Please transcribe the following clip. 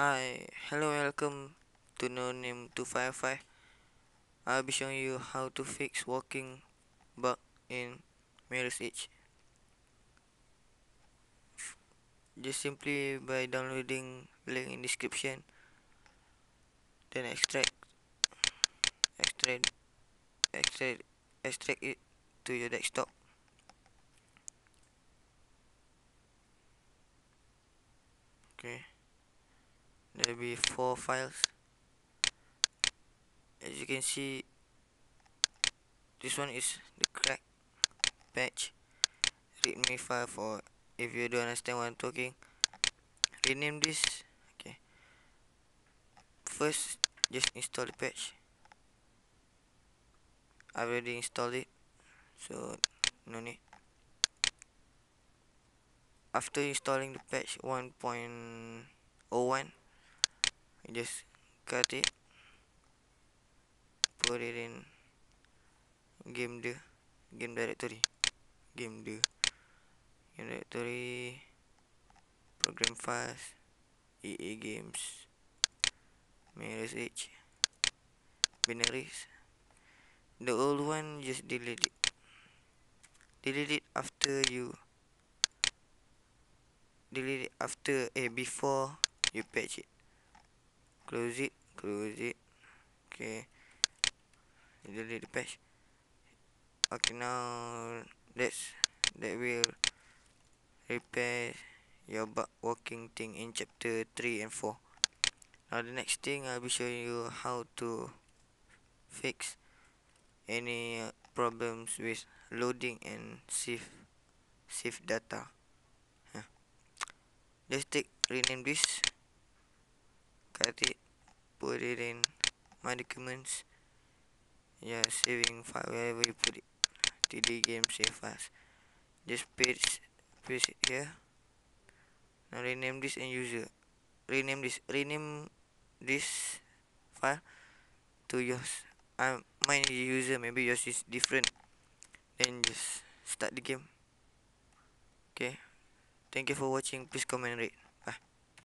Hi, hello, welcome to NoName255. I'll be showing you how to fix walking bug in Mirror's Edge. Just simply by downloading link in description, then extract it to your desktop. Okay, there'll be 4 files. As you can see, this one is the crack patch readme file. For if you don't understand what I'm talking, rename this. Okay, first just install the patch. I already installed it, so no need. After installing the patch 1.01, you just cut it, put it in game directory, program files, EA Games, Mirror's Edge, binaries. The old one, just delete it. Delete it before you patch it. Close it. Okay, delete the patch. Okay, now that will repair your bug walking thing in chapter 3 and 4. Now the next thing, I'll be showing you how to fix any problems with loading and save data. Just rename this, cut it, put it in my documents. Yeah, saving file, wherever you put it, TdGame save files. Just paste it here. Now rename this and user. Rename this file to yours. Mine is user, maybe yours is different. Then just start the game. Okay, thank you for watching. Please comment and rate.